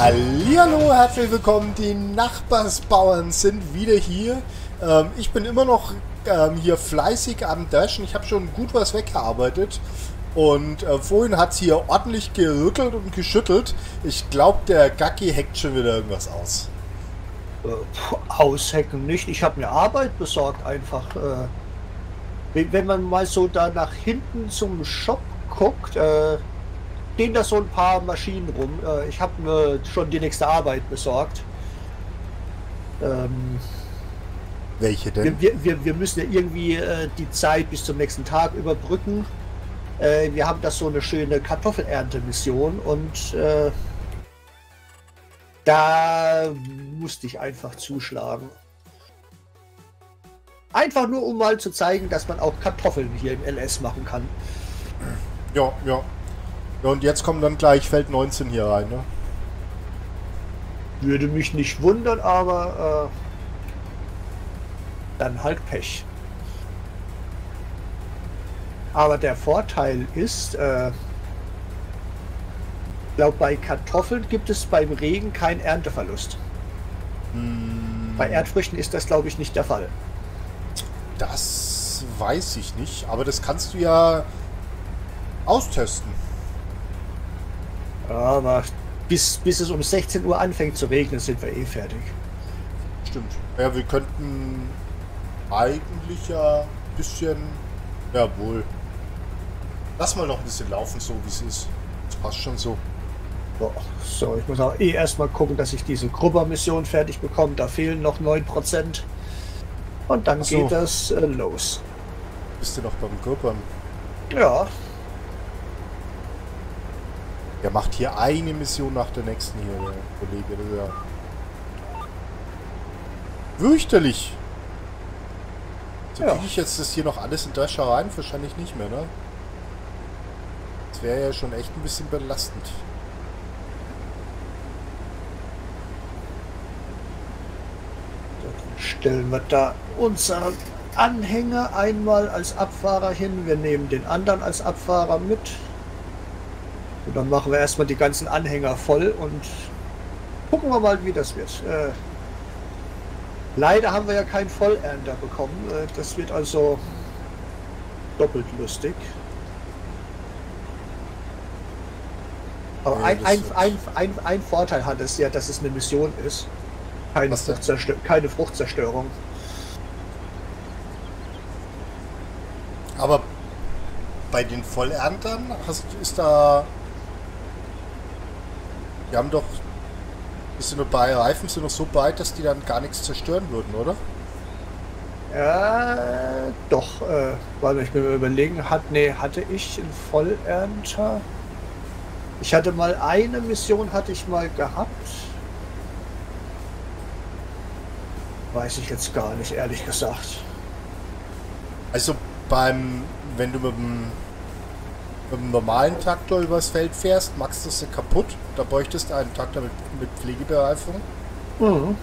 Hallihallo, herzlich willkommen, die Nachbarsbauern sind wieder hier. Ich bin immer noch hier fleißig am Dashen. Ich habe schon gut was weggearbeitet und vorhin hat es hier ordentlich gerüttelt und geschüttelt. Ich glaube, der Gakki hackt schon wieder irgendwas aus. Aushacken nicht, ich habe mir Arbeit besorgt einfach. Wenn man mal so da nach hinten zum Shop guckt, stehen da so ein paar Maschinen rum. Ich habe mir schon die nächste Arbeit besorgt. Welche denn? Wir müssen ja irgendwie die Zeit bis zum nächsten Tag überbrücken. Wir haben da so eine schöne Kartoffelernte-Mission und da musste ich einfach zuschlagen. Einfach nur, um mal zu zeigen, dass man auch Kartoffeln hier im LS machen kann. Ja, ja. Ja, und jetzt kommt dann gleich Feld 19 hier rein, ne? Würde mich nicht wundern, aber dann halt Pech. Aber der Vorteil ist, ich glaube, bei Kartoffeln gibt es beim Regen keinen Ernteverlust. Hm. Bei Erdfrüchten ist das, glaube ich, nicht der Fall. Das weiß ich nicht, aber das kannst du ja austesten. Aber bis es um 16 Uhr anfängt zu regnen, sind wir eh fertig. Stimmt. Ja, wir könnten eigentlich ja ein bisschen... Jawohl. Lass mal noch ein bisschen laufen, so wie es ist. Das passt schon so. Boah, so, ich muss auch eh erstmal gucken, dass ich diese Grubber-Mission fertig bekomme. Da fehlen noch 9%. Und dann so geht das los. Bist du noch beim Grubbern? Ja. Der macht hier eine Mission nach der nächsten hier, der Kollege. Das ist ja fürchterlich. So ja. Kriege ich jetzt das hier noch alles in Dasher rein? Wahrscheinlich nicht mehr, ne? Das wäre ja schon echt ein bisschen belastend. Dann stellen wir da unseren Anhänger einmal als Abfahrer hin. Wir nehmen den anderen als Abfahrer mit. Und dann machen wir erstmal die ganzen Anhänger voll und gucken wir mal, wie das wird. Leider haben wir ja keinen Vollernter bekommen. Das wird also doppelt lustig. Aber ja, ein Vorteil hat es ja, dass es eine Mission ist. Keine Fruchtzerstörung. Aber bei den Vollerntern ist da... Wir haben doch, bei Reifen sind noch so breit, dass die dann gar nichts zerstören würden, oder? Ja, doch. Warte, ich will mir überlegen. Hatte ich einen Vollernter? Ich hatte mal eine Mission, gehabt. Weiß ich jetzt gar nicht, ehrlich gesagt. Also wenn du mit dem normalen Traktor übers Feld fährst, machst du sie kaputt. Da bräuchtest du einen Traktor mit Pflegebereifung. Mhm.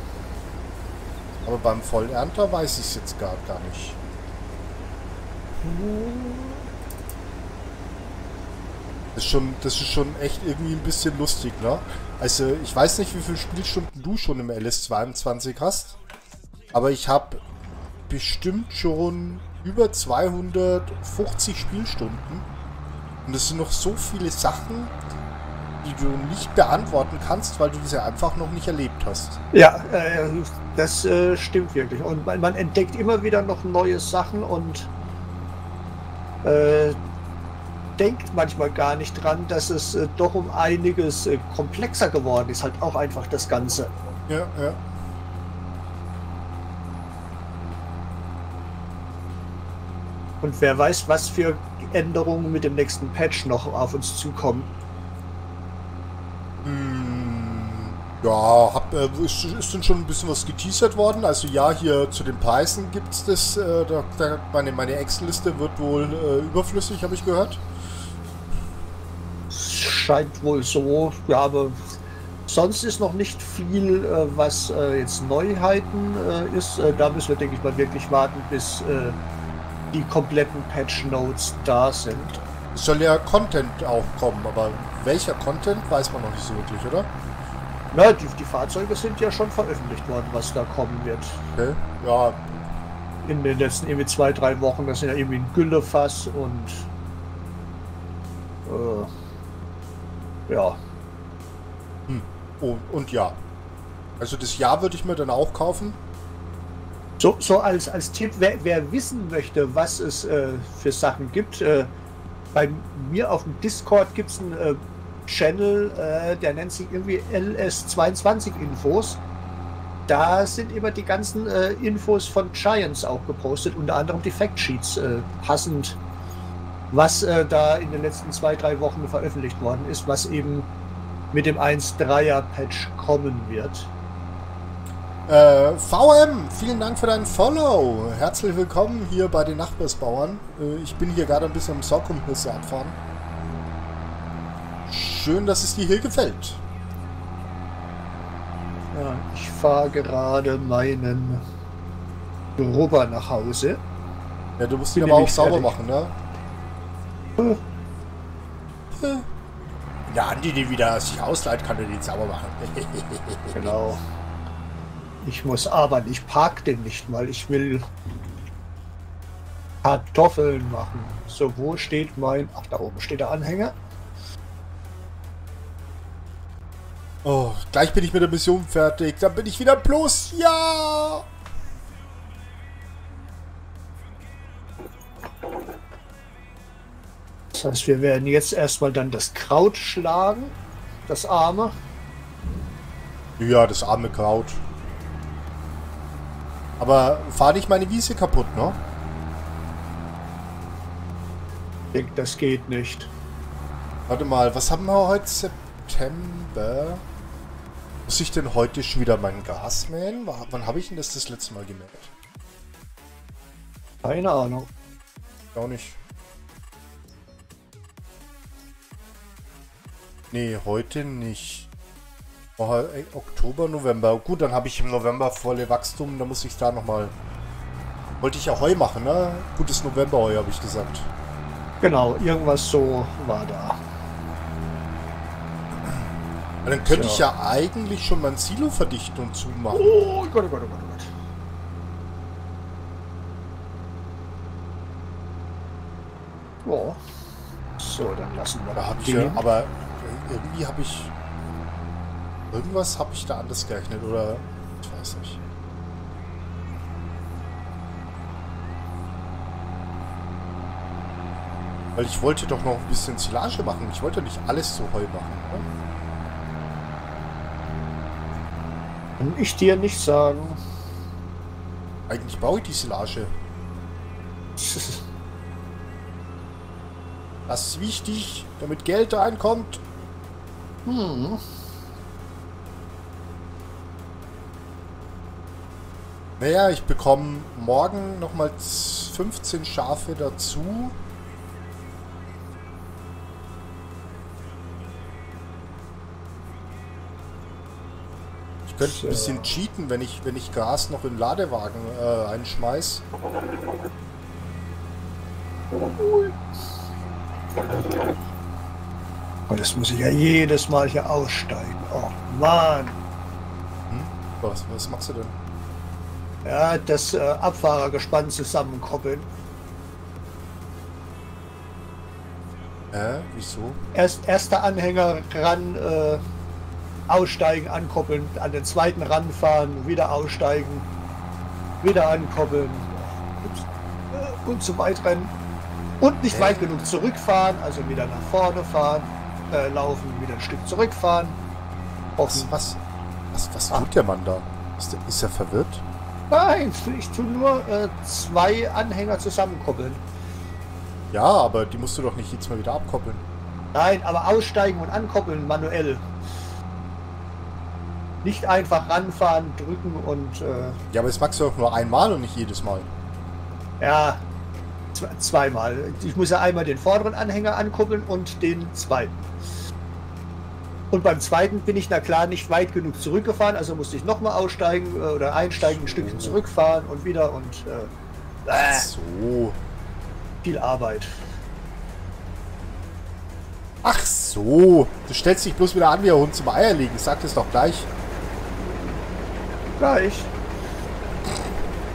Aber beim Vollernter weiß ich es jetzt gar nicht. Das ist schon echt irgendwie ein bisschen lustig, ne? Also ich weiß nicht, wie viele Spielstunden du schon im LS22 hast, aber ich habe bestimmt schon über 250 Spielstunden. Und es sind noch so viele Sachen, die du nicht beantworten kannst, weil du diese einfach noch nicht erlebt hast. Ja, das stimmt wirklich. Und man entdeckt immer wieder noch neue Sachen und denkt manchmal gar nicht dran, dass es doch um einiges komplexer geworden ist. Halt auch einfach das Ganze. Ja, ja. Und wer weiß, was für Änderungen mit dem nächsten Patch noch auf uns zukommen. Ja, ist denn schon ein bisschen was geteasert worden. Also ja, hier zu den Preisen gibt es das. Meine Excel-Liste wird wohl überflüssig, habe ich gehört. Scheint wohl so. Ja, aber sonst ist noch nicht viel, was jetzt Neuheiten ist. Da müssen wir, denke ich mal, wirklich warten, bis... die kompletten Patch Notes da sind. Es soll ja Content auch kommen, aber welcher Content weiß man noch nicht so wirklich, oder? Na, die Fahrzeuge sind ja schon veröffentlicht worden, was da kommen wird. Okay. Ja. In den letzten irgendwie 2-3 Wochen, das sind ja irgendwie ein Güllefass und ja. Hm. Und ja. Also das Jahr würde ich mir dann auch kaufen. So als Tipp, wer wissen möchte, was es für Sachen gibt, bei mir auf dem Discord gibt es einen Channel, der nennt sich irgendwie LS22 Infos. Da sind immer die ganzen Infos von Giants auch gepostet, unter anderem die Factsheets, passend, was da in den letzten 2-3 Wochen veröffentlicht worden ist, was eben mit dem 1.3er-Patch kommen wird. VM, vielen Dank für deinen Follow. Herzlich willkommen hier bei den Nachbarsbauern. Ich bin hier gerade ein bisschen am Sorghumhisse abfahren. Schön, dass es dir hier gefällt. Ja, ich fahre gerade meinen Rober nach Hause. Ja, du musst ihn aber auch sauber machen, ne? Ja, Andi, die wieder sich ausleiht, kann er den sauber machen. Genau. Ich muss arbeiten, ich park den nicht mal. Ich will Kartoffeln machen. So, wo steht mein... Ach, da oben steht der Anhänger. Oh, gleich bin ich mit der Mission fertig. Dann bin ich wieder plus. Ja! Das heißt, wir werden jetzt erstmal dann das Kraut schlagen. Das arme. Ja, das arme Kraut. Aber fahr nicht meine Wiese kaputt, ne? Ich denke, das geht nicht. Warte mal, was haben wir heute? September? Muss ich denn heute schon wieder mein Gas mähen? Wann habe ich denn das letzte Mal gemerkt? Keine Ahnung. Auch nicht. Nee, heute nicht. Oh, Oktober, November. Gut, dann habe ich im November volle Wachstum. Da muss ich da nochmal... Wollte ich ja Heu machen, ne? Gutes Novemberheu, habe ich gesagt. Genau, irgendwas so war da. Und dann könnte ich ja eigentlich schon mein Silo verdichten und zumachen. Oh Gott, oh Gott, oh Gott, oh Gott. Oh. So, dann lassen wir da den. Ja, aber irgendwie habe ich... Irgendwas habe ich da anders gerechnet, oder? Ich weiß nicht. Weil ich wollte doch noch ein bisschen Silage machen. Ich wollte nicht alles so Heu machen. Oder? Kann ich dir nicht sagen. Eigentlich baue ich die Silage. Das ist wichtig, damit Geld da reinkommt. Hm. Naja, ich bekomme morgen nochmal 15 Schafe dazu. Ich könnte ein bisschen cheaten, wenn ich Gras noch in den Ladewagen einschmeiß. Und das muss ich ja jedes Mal hier aussteigen. Oh Mann! Hm? Was machst du denn? Ja, das Abfahrergespann zusammenkoppeln. Wieso? Erster Anhänger ran, aussteigen, ankoppeln, an den zweiten ranfahren, wieder aussteigen, wieder ankoppeln und so weit rennen. Und nicht weit genug zurückfahren, also wieder nach vorne fahren, laufen, wieder ein Stück zurückfahren. Was tut der Mann da? Ist er verwirrt? Nein, ich tue nur 2 Anhänger zusammenkoppeln. Ja, aber die musst du doch nicht jetzt mal wieder abkoppeln. Nein, aber aussteigen und ankoppeln manuell. Nicht einfach ranfahren, drücken und... Ja, aber das machst du doch nur einmal und nicht jedes Mal. Ja, zweimal. Ich muss ja einmal den vorderen Anhänger ankoppeln und den zweiten. Und beim zweiten bin ich, na klar, nicht weit genug zurückgefahren, also musste ich nochmal aussteigen oder einsteigen, ein Stückchen zurückfahren und wieder und... Viel Arbeit. Ach so. Du stellst dich bloß wieder an wie ein Hund zum Eierlegen. Ich sag das doch gleich. Gleich.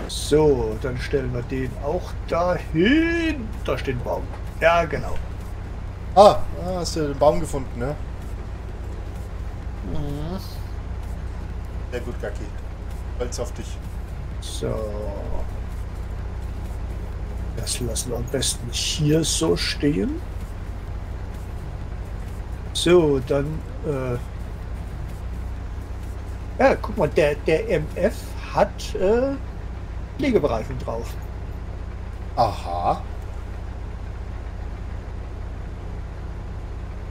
So, dann stellen wir den auch dahin. Da steht ein Baum. Ja, genau. Ah, hast du den Baum gefunden, ne? Mhm. Sehr gut, Gakki. Holz auf dich. So. Das lassen wir am besten hier so stehen. So, dann... ja, guck mal, der MF hat Pflegebereifen drauf. Aha.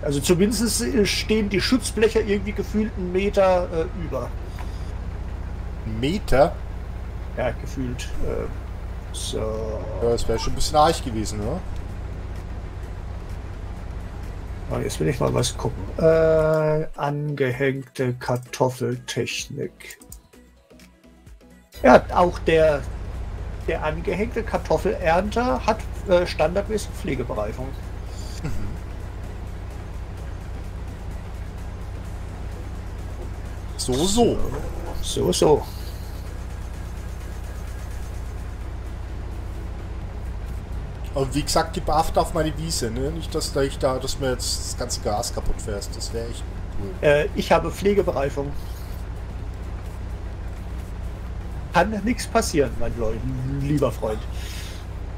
Also zumindest stehen die Schutzblecher irgendwie gefühlt einen Meter über. Meter? Ja, gefühlt. So. Ja, das wäre schon ein bisschen arg gewesen, ne? Oh, jetzt will ich mal was gucken. Angehängte Kartoffeltechnik. Ja, auch der angehängte Kartoffelernter hat standardmäßig Pflegebereifung. Mhm. So. Und wie gesagt, gib Acht auf meine Wiese, ne? Nicht, dass mir jetzt das ganze Gas kaputt fährst. Das wäre echt cool. Ich habe Pflegebereifung. Kann nichts passieren, mein lieber Freund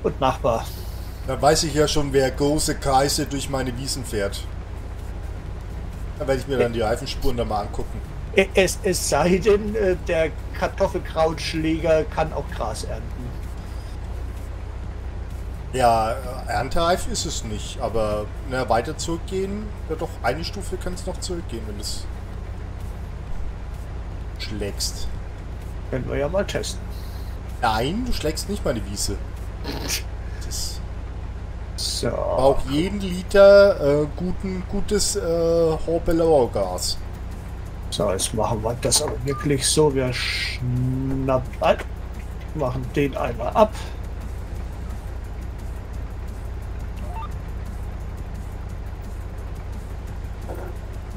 und Nachbar. Dann weiß ich ja schon, wer große Kreise durch meine Wiesen fährt. Da werde ich mir dann die Reifenspuren da mal angucken. Es sei denn, der Kartoffelkrautschläger kann auch Gras ernten. Ja, erntereif ist es nicht, aber na, weiter zurückgehen, ja doch, eine Stufe kann es noch zurückgehen, wenn du es schlägst. Können wir ja mal testen. Nein, du schlägst nicht meine Wiese. Das so. Braucht jeden Liter gutes Horbelauergas. So, jetzt machen wir das aber wirklich so, wir schnappen an, machen den einmal ab.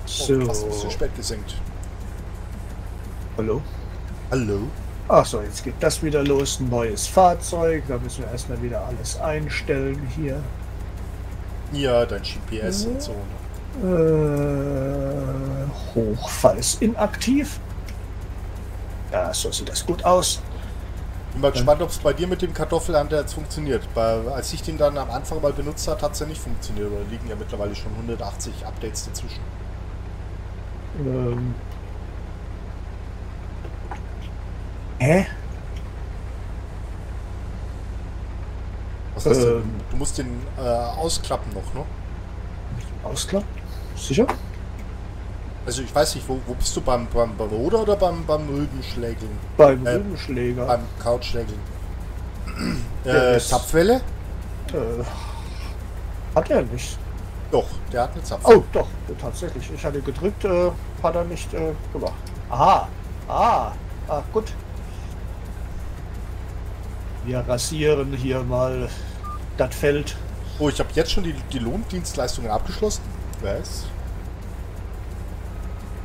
So. Fast ein bisschen spät gesenkt. Hallo? Hallo? Achso, jetzt geht das wieder los. Ein neues Fahrzeug. Da müssen wir erstmal wieder alles einstellen hier. Ja, dein GPS und so. Ne? Hochfalls inaktiv. Ja, so sieht das gut aus. Ich bin mal gespannt, ob es bei dir mit dem Kartoffelernter jetzt funktioniert. Als ich den dann am Anfang mal benutzt habe, hat es ja nicht funktioniert. Da liegen ja mittlerweile schon 180 Updates dazwischen. Hä? Was hast du? Du musst den ausklappen noch, ne? Ausklappen? Sicher? Also ich weiß nicht, wo bist du? Beim Roder oder beim Rübenschlägeln? Beim Rübenschläger. Beim Krautschlägeln. Zapfwelle? Hat er nicht. Doch, der hat eine Zapfwelle. Oh, doch, tatsächlich. Ich hatte gedrückt, hat er nicht gemacht. Aha. Ah, gut. Wir rasieren hier mal das Feld. Oh, ich habe jetzt schon die Lohndienstleistungen abgeschlossen. Was?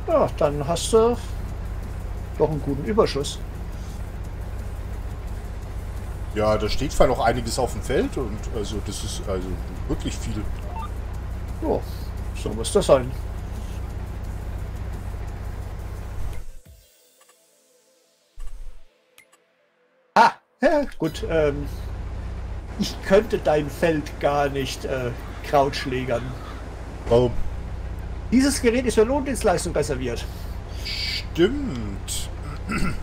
Ja, dann hast du doch einen guten Überschuss. Ja, da steht zwar noch einiges auf dem Feld und also das ist also wirklich viel. Oh, so muss das sein. Ah, ja, gut. Ich könnte dein Feld gar nicht krautschlägern. Warum? Oh. Dieses Gerät ist für Lohndienstleistung reserviert. Stimmt.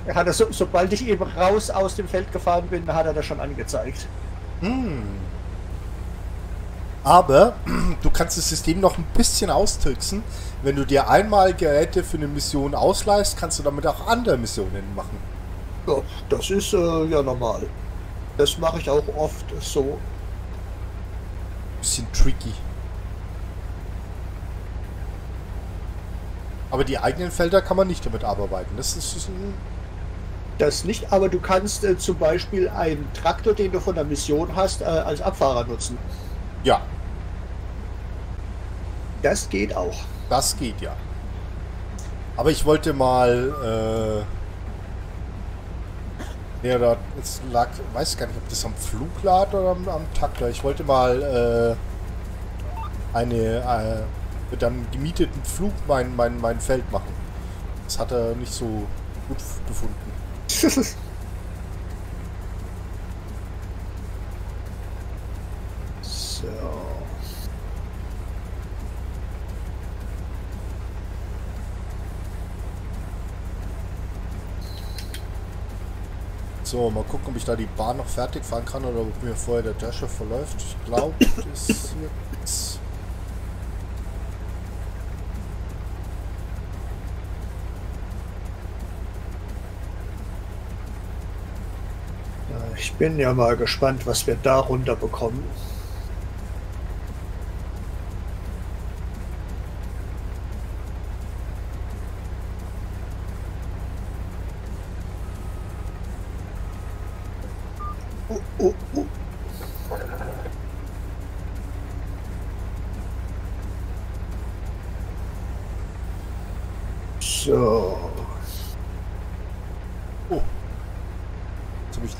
Er hat das, sobald ich eben raus aus dem Feld gefahren bin, hat er das schon angezeigt. Hm. Aber du kannst das System noch ein bisschen austricksen. Wenn du dir einmal Geräte für eine Mission ausleihst, kannst du damit auch andere Missionen machen. Ja, das ist ja normal. Das mache ich auch oft so. Bisschen tricky. Aber die eigenen Felder kann man nicht damit abarbeiten. Das nicht, aber du kannst zum Beispiel einen Traktor, den du von der Mission hast, als Abfahrer nutzen. Ja. Das geht auch. Das geht ja. Aber ich wollte mal... nee, da jetzt lag, weiß gar nicht, ob das am Flug lag oder am Takter. Ich wollte mal mit einem gemieteten Flug mein Feld machen. Das hat er nicht so gut gefunden. So. So, mal gucken, ob ich da die Bahn noch fertig fahren kann oder ob mir vorher der Drescher verläuft. Ich glaube, das ist jetzt... Ich bin ja mal gespannt, was wir da runter bekommen.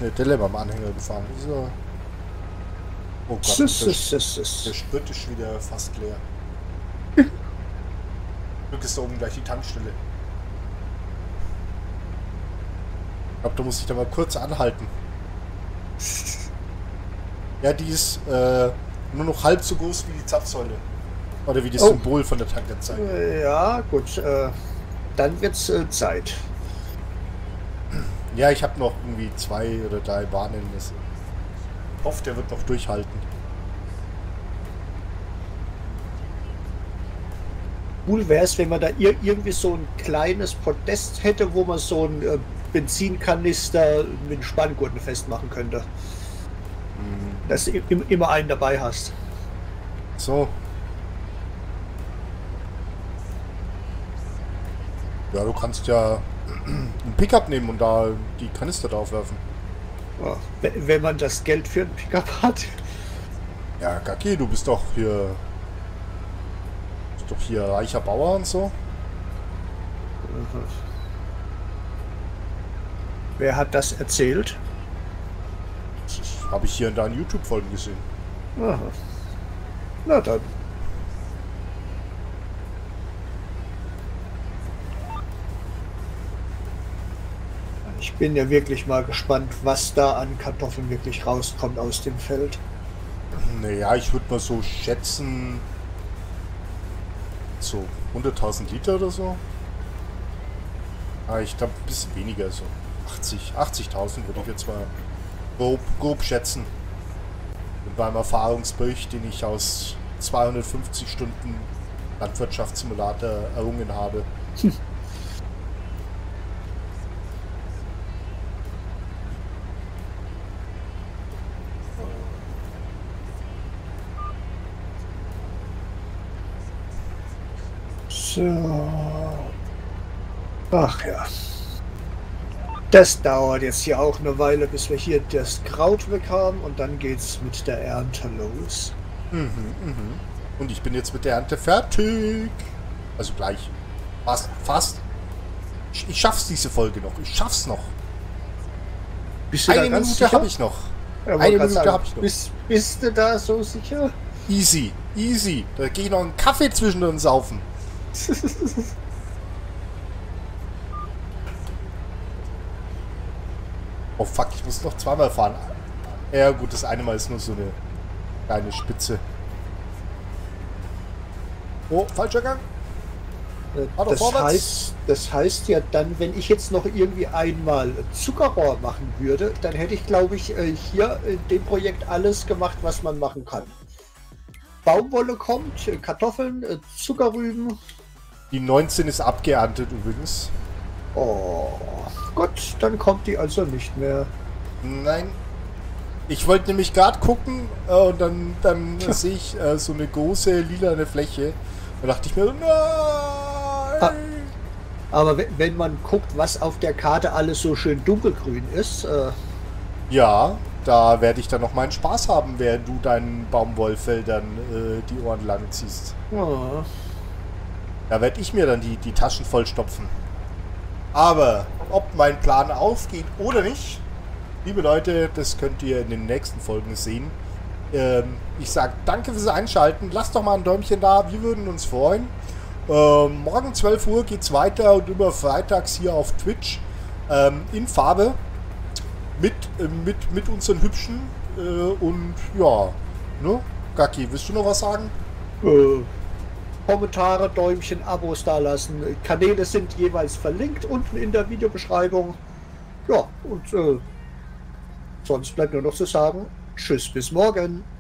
Eine Delle beim Anhänger gefahren. So. Oh Gott, der Sprit ist wieder fast leer. Glück ist da oben gleich die Tankstelle. Ich glaube, da muss ich da mal kurz anhalten. Ja, die ist nur noch halb so groß wie die Zapfsäule. Oder wie das Symbol von der Tankanzeige. Ja, gut. Dann wird's Zeit. Ja, ich habe noch irgendwie 2 oder 3 Bahnen. Ich hoffe, der wird noch durchhalten. Cool wäre es, wenn man da irgendwie so ein kleines Podest hätte, wo man so einen Benzinkanister mit Spanngurten festmachen könnte. Mhm. Dass du immer einen dabei hast. So. Ja, du kannst ja einen Pickup nehmen und da die Kanister draufwerfen. Ja, wenn man das Geld für einen Pickup hat. Ja, Gakki, du bist doch hier. Reicher Bauer und so. Mhm. Wer hat das erzählt? Das habe ich hier in deinen YouTube-Folgen gesehen. Aha. Na dann. Ich bin ja wirklich mal gespannt, was da an Kartoffeln wirklich rauskommt aus dem Feld. Naja, ich würde mal so schätzen, so 100.000 Liter oder so. Ah, ich glaube, ein bisschen weniger, so 80.000 würde ich jetzt mal grob schätzen. Mit meinem Erfahrungsbericht, den ich aus 250 Stunden Landwirtschaftssimulator errungen habe. Ach ja. Das dauert jetzt hier auch eine Weile, bis wir hier das Kraut weg haben und dann geht's mit der Ernte los. Mhm, mhm. Und ich bin jetzt mit der Ernte fertig. Also gleich. Fast. Ich schaff's diese Folge noch. Bist du da ganz sicher? Eine Minute habe ich noch. Ja, eine Minute habe ich noch. Bist du da so sicher? Easy, easy. Da gehe ich noch einen Kaffee zwischen uns saufen. Oh fuck, ich muss noch zweimal fahren. Ja gut, das eine Mal ist nur so eine kleine Spitze. Oh, falscher Gang. Warte, das heißt ja dann, wenn ich jetzt noch irgendwie einmal Zuckerrohr machen würde, dann hätte ich, glaube ich, hier in dem Projekt alles gemacht, was man machen kann. Baumwolle kommt, Kartoffeln, Zuckerrüben. Die 19 ist abgeerntet übrigens. Oh, gut, dann kommt die also nicht mehr. Nein. Ich wollte nämlich gerade gucken und dann sehe ich so eine große lilane Fläche. Da dachte ich mir, nein! Aber wenn man guckt, was auf der Karte alles so schön dunkelgrün ist. Ja, Da werde ich dann noch meinen Spaß haben, während du deinen Baumwollfeldern die Ohren lang ziehst. Ja. Da werde ich mir dann die Taschen vollstopfen. Aber ob mein Plan aufgeht oder nicht, liebe Leute, das könnt ihr in den nächsten Folgen sehen. Ich sage danke fürs Einschalten. Lasst doch mal ein Däumchen da, wir würden uns freuen. Morgen 12 Uhr geht's weiter und über freitags hier auf Twitch in Farbe mit unseren Hübschen. Und ja, ne? Gakki, willst du noch was sagen? Kommentare, Däumchen, Abos da lassen. Kanäle sind jeweils verlinkt unten in der Videobeschreibung. Ja, und sonst bleibt nur noch zu sagen, tschüss, bis morgen.